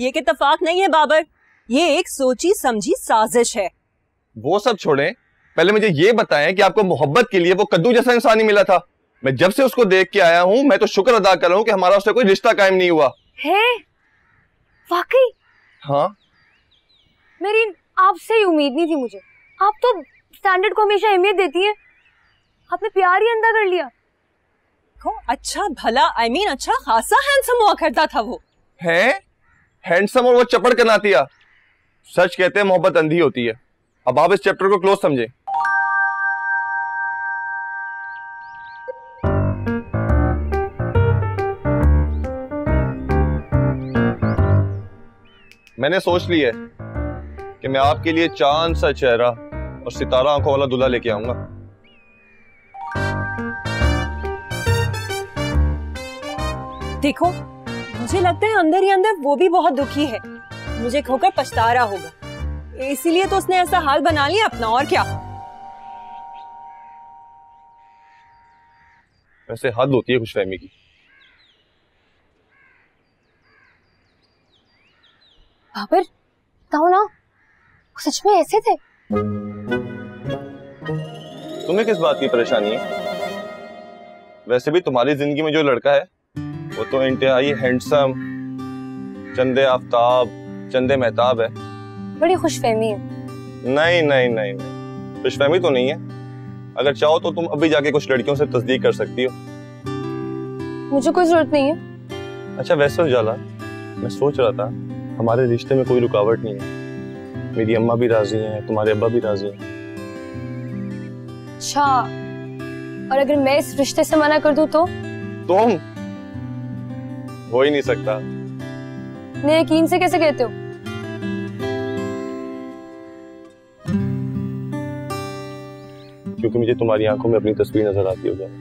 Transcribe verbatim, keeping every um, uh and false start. ये इत्तेफाक नहीं है बाबर, ये एक सोची समझी साजिश है। वो सब छोड़ें, पहले मुझे ये बताएं कि आपको मोहब्बत के लिए वो कद्दू जैसा इंसान ही मिला था। मैं जब से उसको देख के आया हूँ मैं तो शुक्र अदा कर रहा हूँ कि हमारा उससे कोई रिश्ता कायम नहीं हुआ है। वाकई? हाँ, मेरी आपसे ही उम्मीद नहीं थी मुझे। आप तो स्टैंडर्ड को हमेशा अहमियत देती हैं, आपने प्यार ही अंधा कर लिया। तो अच्छा भला आई I मीन mean, अच्छा खासा हैंडसम हुआ करता था वो। हैं? हैंडसम और वो चपड़ कनातिया। सच कहते हैं मोहब्बत अंधी होती है। अब आप इस चैप्टर को क्लोज समझें। मैंने सोच ली है कि मैं आपके लिए चांद सा चेहरा और सितारा आंखों वाला दूल्हा लेके आऊंगा। देखो, मुझे लगता है अंदर ही अंदर वो भी बहुत दुखी है, मुझे खोकर पछता रहा होगा, इसीलिए तो उसने ऐसा हाल बना लिया अपना, और क्या। वैसे हद होती है खुशफहमी की। बाबर, बताओ ना, सच में ऐसे थे? तुम्हें किस बात की परेशानी है? वैसे भी तुम्हारी जिंदगी में जो लड़का है वो तो इंतहाई हैंडसम, चंदे आफ्ताब, चंदे महताब है। बड़ी खुशफहमी है। नहीं नहीं नहीं नहीं, खुशफहमी तो नहीं है। अगर चाहो तो तुम अभी जाके कुछ लड़कियों से तस्दीक कर सकती हो। मुझे कोई जरूरत नहीं है। अच्छा वैसे उजाला, मैं सोच रहा था हमारे रिश्ते में कोई रुकावट नहीं है। मेरी अम्मा भी राजी हैं, तुम्हारे अब्बा भी राजी हैं। अच्छा, और अगर मैं इस रिश्ते से मना कर दूं तो? तुम? हो ही नहीं सकता। नहीं, यकीन से कैसे कहते हो? क्योंकि मुझे तुम्हारी आंखों में अपनी तस्वीर नजर आती हो जाए।